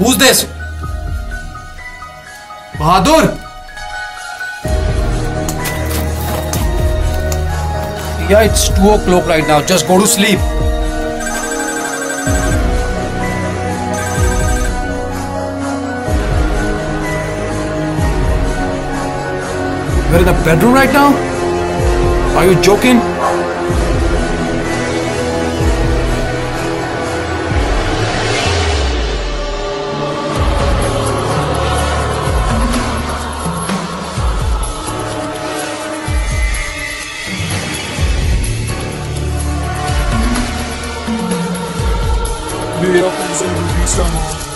Who's this? Bahadur! Yeah, it's 2 o'clock right now. Just go to sleep. You're in the bedroom right now? Are you joking? We're up and